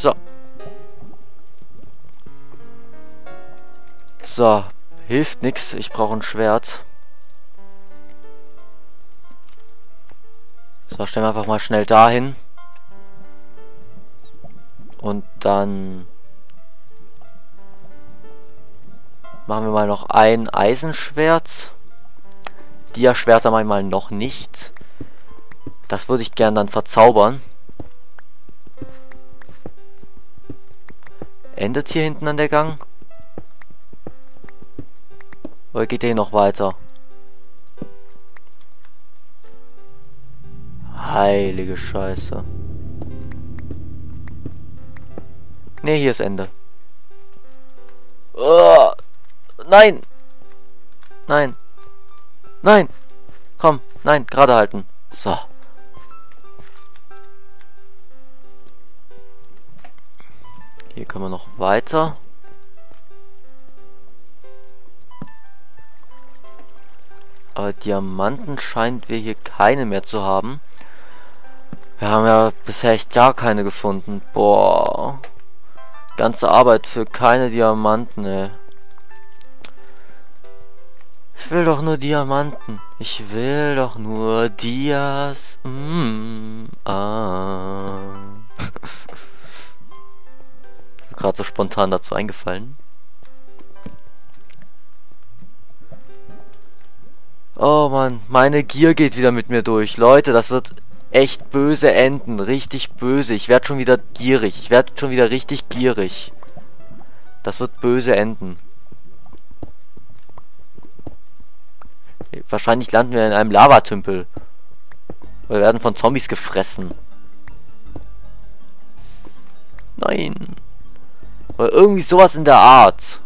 So. So. Hilft nichts. Ich brauche ein Schwert. So, stellen wir einfach mal schnell dahin. Und dann machen wir mal noch ein Eisenschwert. Dia-Schwerter mache ich mal noch nicht. Das würde ich gern dann verzaubern. Endet hier hinten an der Gang? Oder geht der hier noch weiter? Heilige Scheiße. Ne, hier ist Ende. Oh, nein! Nein! Nein! Komm, nein, gerade halten. So. Hier können wir noch weiter. Aber Diamanten scheint wir hier keine mehr zu haben. Wir haben ja bisher echt gar keine gefunden. Boah. Ganze Arbeit für keine Diamanten, ey. Ich will doch nur Diamanten. Ich will doch nur Dias. Ich bin gerade so spontan dazu eingefallen. Oh Mann, meine Gier geht wieder mit mir durch. Leute, das wird echt böse enden. Richtig böse. Ich werde schon wieder gierig. Ich werde schon wieder richtig gierig. Das wird böse enden. Wahrscheinlich landen wir in einem Lavatümpel. Wir werden von Zombies gefressen. Nein. Oder irgendwie sowas in der Art.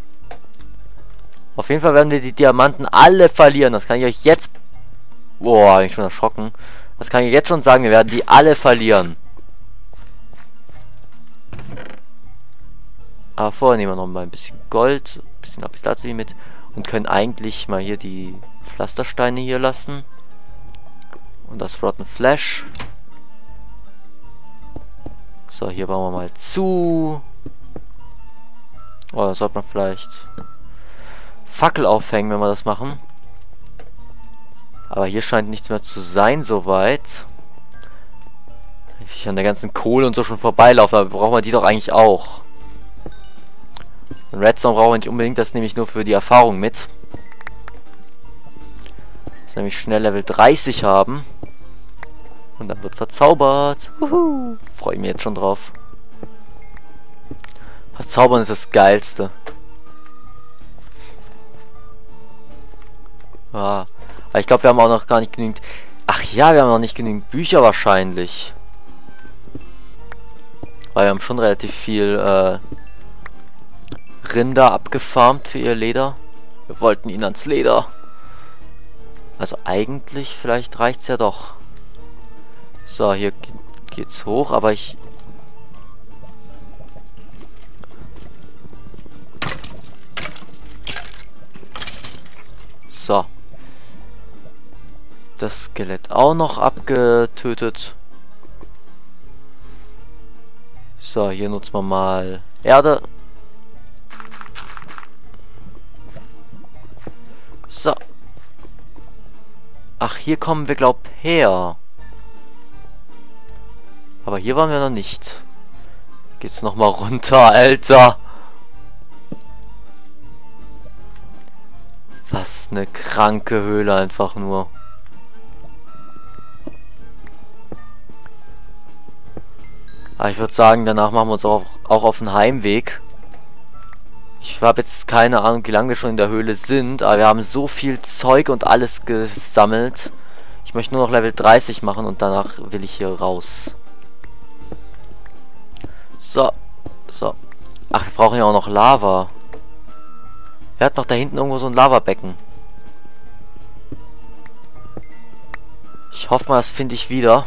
Auf jeden Fall werden wir die Diamanten alle verlieren. Das kann ich euch jetzt... Boah, bin ich schon erschrocken. Das kann ich jetzt schon sagen. Wir werden die alle verlieren. Aber vorher nehmen wir noch mal ein bisschen Gold. Ein bisschen Lapis Lazuli mit. Und können eigentlich mal hier die Pflastersteine hier lassen. Und das Rotten Flesh. So, hier bauen wir mal zu. Oh, da sollte man vielleicht Fackel aufhängen, wenn wir das machen. Aber hier scheint nichts mehr zu sein, soweit. Ich an der ganzen Kohle und so schon vorbeilaufen, aber brauchen wir die doch eigentlich auch. Redstone brauchen wir nicht unbedingt, das nehme ich nur für die Erfahrung mit. Dass wir nämlich schnell Level 30 haben. Und dann wird verzaubert. Uhu. Freue ich mich jetzt schon drauf. Verzaubern ist das Geilste. Ah. Aber ich glaube, wir haben auch noch gar nicht genügend... Ach ja, wir haben noch nicht genügend Bücher wahrscheinlich. Weil wir haben schon relativ viel... Rinder abgefarmt für ihr Leder. Wir wollten ihn ans Leder. Also eigentlich, vielleicht reicht's ja doch. So, hier geht's hoch, aber ich... So. Das Skelett auch noch abgetötet. So, hier nutzen wir mal Erde. So. Ach, hier kommen wir, glaub, her. Aber hier waren wir noch nicht. Geht's nochmal runter, Alter. Was eine kranke Höhle einfach nur. Aber ich würde sagen, danach machen wir uns auch auf den Heimweg. Ich habe jetzt keine Ahnung, wie lange wir schon in der Höhle sind, aber wir haben so viel Zeug und alles gesammelt. Ich möchte nur noch Level 30 machen und danach will ich hier raus. So, so. Ach, wir brauchen ja auch noch Lava. Wer hat noch da hinten irgendwo so ein Lavabecken? Ich hoffe mal, das finde ich wieder.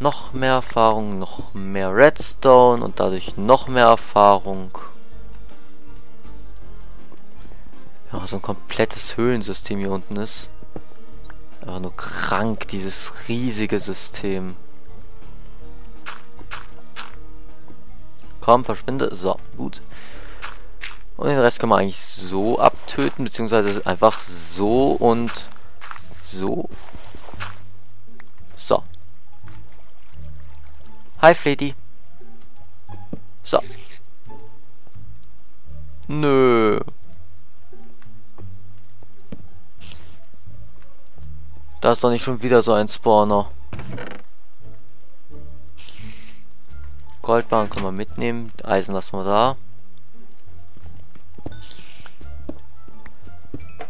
Noch mehr Erfahrung, noch mehr Redstone und dadurch noch mehr Erfahrung. Ja, so ein komplettes Höhlensystem hier unten ist. Aber nur krank, dieses riesige System. Komm, verschwinde. So, gut. Und den Rest kann man eigentlich so abtöten, beziehungsweise einfach so und so. So. Hi, Fledi. So. Nö. Da ist doch nicht schon wieder so ein Spawner. Goldbarren kann man mitnehmen. Eisen lassen wir da.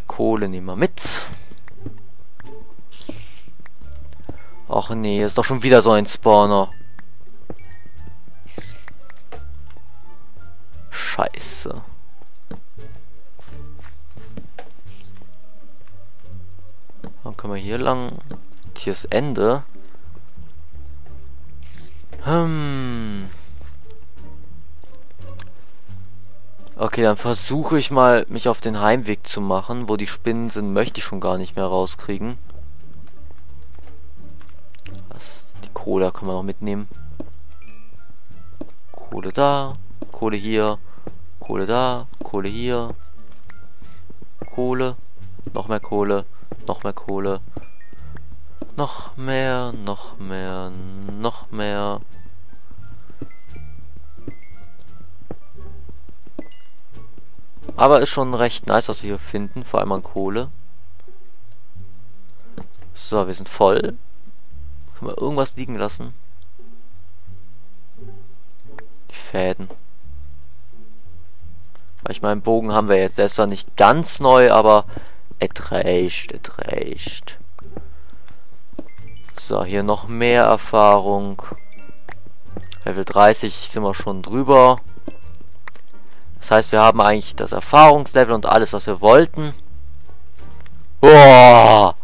Kohle nehmen wir mit. Och nee, ist doch schon wieder so ein Spawner. Scheiße. Dann können wir hier lang. Und hier ist Ende. Okay, dann versuche ich mal, mich auf den Heimweg zu machen. Wo die Spinnen sind, möchte ich schon gar nicht mehr rauskriegen. Was? Die Kohle können wir noch mitnehmen. Kohle da, Kohle hier, Kohle da, Kohle hier. Kohle, noch mehr Kohle. Noch mehr Kohle. Noch mehr, noch mehr, noch mehr. Aber ist schon recht nice, was wir hier finden. Vor allem an Kohle. So, wir sind voll. Können wir irgendwas liegen lassen? Die Fäden. Weil ich meine, Bogen haben wir jetzt. Der ist zwar nicht ganz neu, aber... Es reicht, es reicht. So, hier noch mehr Erfahrung. Level 30 sind wir schon drüber. Das heißt, wir haben eigentlich das Erfahrungslevel und alles, was wir wollten. Boah!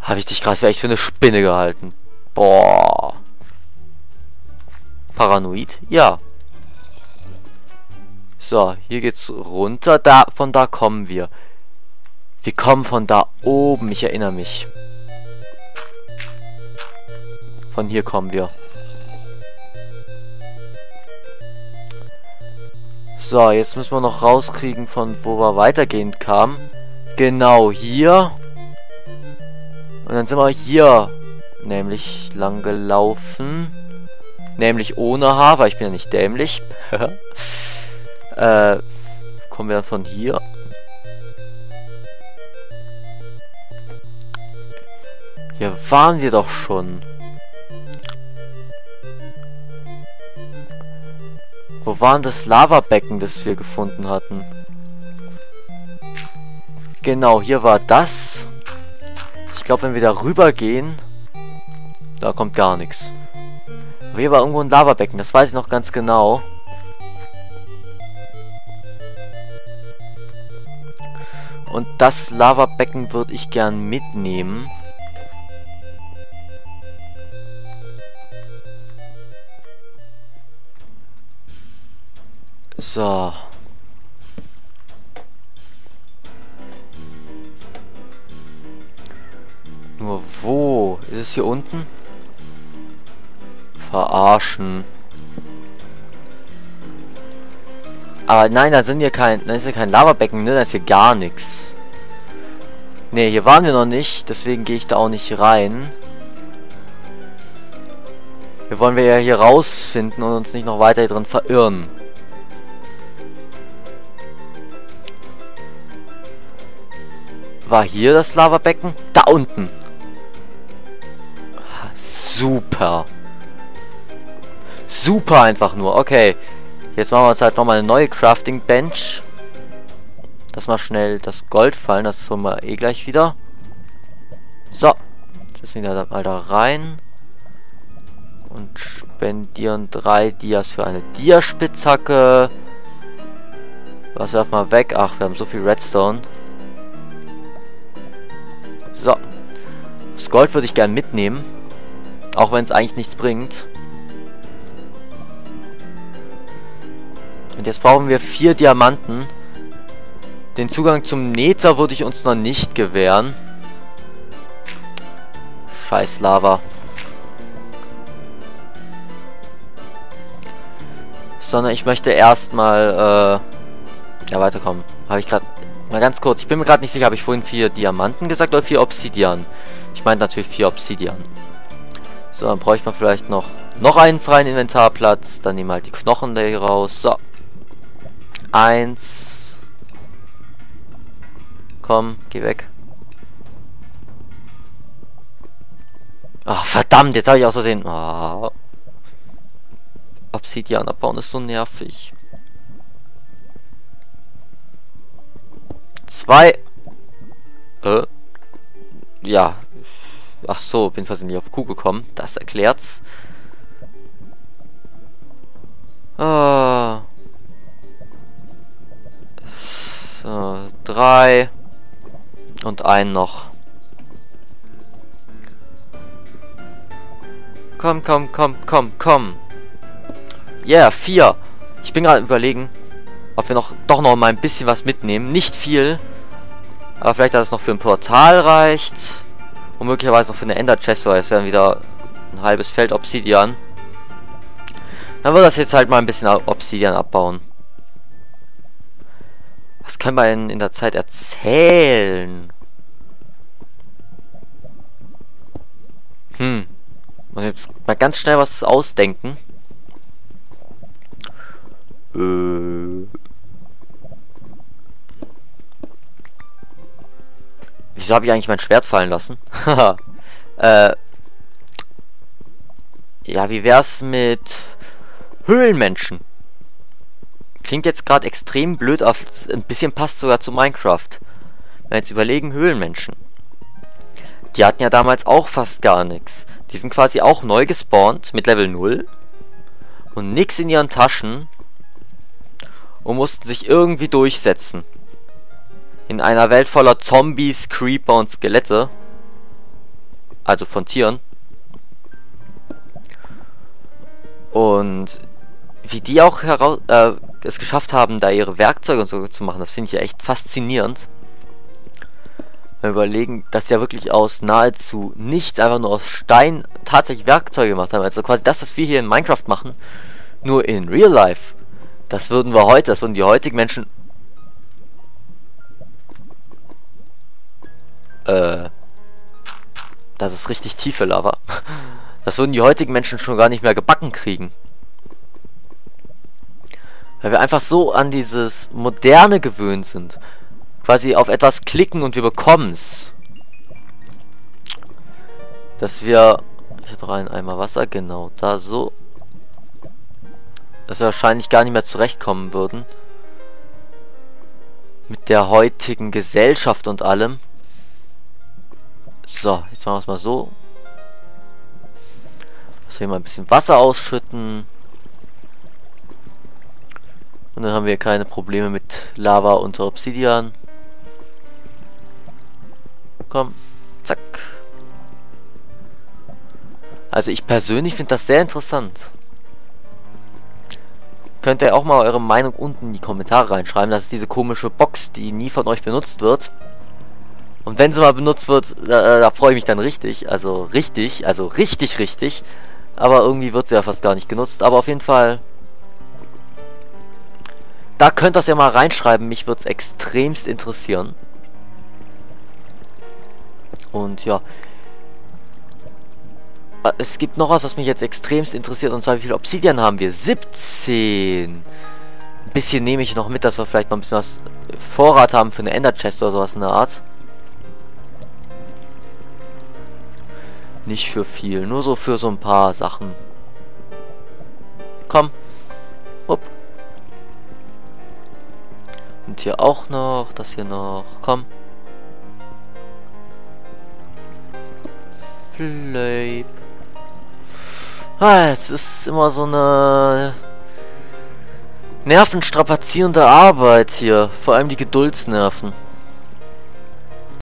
Habe ich dich gerade vielleicht für eine Spinne gehalten? Boah! Paranoid? Ja. So, hier geht's runter. Da, von da kommen wir. Wir kommen von da oben. Ich erinnere mich. Von hier kommen wir. So, jetzt müssen wir noch rauskriegen, von wo wir weitergehend kamen. Genau hier. Und dann sind wir hier nämlich lang gelaufen. Nämlich ohne Haar, weil ich bin ja nicht dämlich. Kommen wir von hier. Hier waren wir doch schon. Wo war denn das Lavabecken, das wir gefunden hatten? Genau, hier war das. Ich glaube, wenn wir da rüber gehen, da kommt gar nichts. Aber hier war irgendwo ein Lavabecken, das weiß ich noch ganz genau. Und das Lavabecken würde ich gern mitnehmen. So. Nur wo? Ist es hier unten? Verarschen. Aber nein, da sind hier kein Lavabecken, ne? Da ist hier gar nichts. Ne, hier waren wir noch nicht, deswegen gehe ich da auch nicht rein. Hier wollen wir ja hier rausfinden und uns nicht noch weiter hier drin verirren. War hier das Lavabecken? Da unten. Super. Super einfach nur, okay. Jetzt machen wir uns halt nochmal eine neue Crafting Bench. Lass mal schnell das Gold fallen, das holen wir eh gleich wieder. So, jetzt wieder mal da rein. Und spendieren 3 Dias für eine Diaspitzhacke. Was werfen wir weg? Ach, wir haben so viel Redstone. So, das Gold würde ich gerne mitnehmen. Auch wenn es eigentlich nichts bringt. Und jetzt brauchen wir 4 Diamanten. Den Zugang zum Nether würde ich uns noch nicht gewähren. scheiß Lava. Sondern ich möchte erstmal ja, weiterkommen. Habe ich gerade mal ganz kurz. Ich bin mir gerade nicht sicher, habe ich vorhin 4 Diamanten gesagt oder 4 Obsidian? Ich meine natürlich 4 Obsidian. So, dann bräuchte man vielleicht noch einen freien Inventarplatz. Dann nehmen wir halt die Knochen da hier raus. So. 1. Komm, geh weg. Ach, verdammt, jetzt habe ich aus Versehen. Oh. Obsidian abbauen ist so nervig. 2. Ja. Ach so, bin versehentlich auf Q gekommen. Das erklärt's. So, 3. Und einen noch. Komm, komm, komm, komm, komm. Yeah, 4. Ich bin gerade überlegen, ob wir doch noch mal ein bisschen was mitnehmen. Nicht viel. Aber vielleicht, dass es noch für ein Portal reicht. Und möglicherweise noch für eine Ender Chest, weil es werden wieder ein halbes Feld Obsidian. Dann wird das jetzt halt mal ein bisschen Obsidian abbauen. Was können wir denn in der Zeit erzählen? Man muss mal ganz schnell was ausdenken. Wieso habe ich eigentlich mein Schwert fallen lassen? Ja, wie wär's mit Höhlenmenschen? Klingt jetzt gerade extrem blöd, aber ein bisschen passt sogar zu Minecraft. Wenn wir jetzt überlegen, Höhlenmenschen. Die hatten ja damals auch fast gar nichts. Die sind quasi auch neu gespawnt mit Level 0 und nix in ihren Taschen und mussten sich irgendwie durchsetzen. In einer Welt voller Zombies, Creeper und Skelette. Also von Tieren. Und wie die auch es geschafft haben, da ihre Werkzeuge und so zu machen, das finde ich ja echt faszinierend. Mal überlegen, dass die ja wirklich aus nahezu nichts, einfach nur aus Stein, tatsächlich Werkzeuge gemacht haben. Also quasi das, was wir hier in Minecraft machen, nur in Real Life. Das würden wir heute, das würden die heutigen Menschen... Das ist richtig tiefe Lava. Das würden die heutigen Menschen schon gar nicht mehr gebacken kriegen. Weil wir einfach so an dieses Moderne gewöhnt sind. Quasi auf etwas klicken und wir bekommen's. Dass wir... Ich hatte rein einmal Wasser, genau, da so. Dass wir wahrscheinlich gar nicht mehr zurechtkommen würden. Mit der heutigen Gesellschaft und allem. So, jetzt machen wir es mal so. Dass wir mal ein bisschen Wasser ausschütten. Und dann haben wir keine Probleme mit Lava und Obsidian. Komm, zack. Also ich persönlich finde das sehr interessant. Könnt ihr auch mal eure Meinung unten in die Kommentare reinschreiben. Das ist diese komische Box, die nie von euch benutzt wird. Und wenn sie mal benutzt wird, da freue ich mich dann richtig. Also richtig. Aber irgendwie wird sie ja fast gar nicht genutzt. Aber auf jeden Fall... Da könnt ihr das ja mal reinschreiben. Mich würde es extremst interessieren. Und ja... Es gibt noch was, was mich jetzt extremst interessiert. Und zwar, wie viel Obsidian haben wir? 17! Ein bisschen nehme ich noch mit, dass wir vielleicht noch ein bisschen was Vorrat haben für eine Ender Chest oder sowas in der Art. Nicht für viel, nur so für so ein paar Sachen. Komm. Upp. Und hier auch noch, das hier noch. Komm. Bleib. Ah, es ist immer so eine nervenstrapazierende Arbeit hier. Vor allem die Geduldsnerven.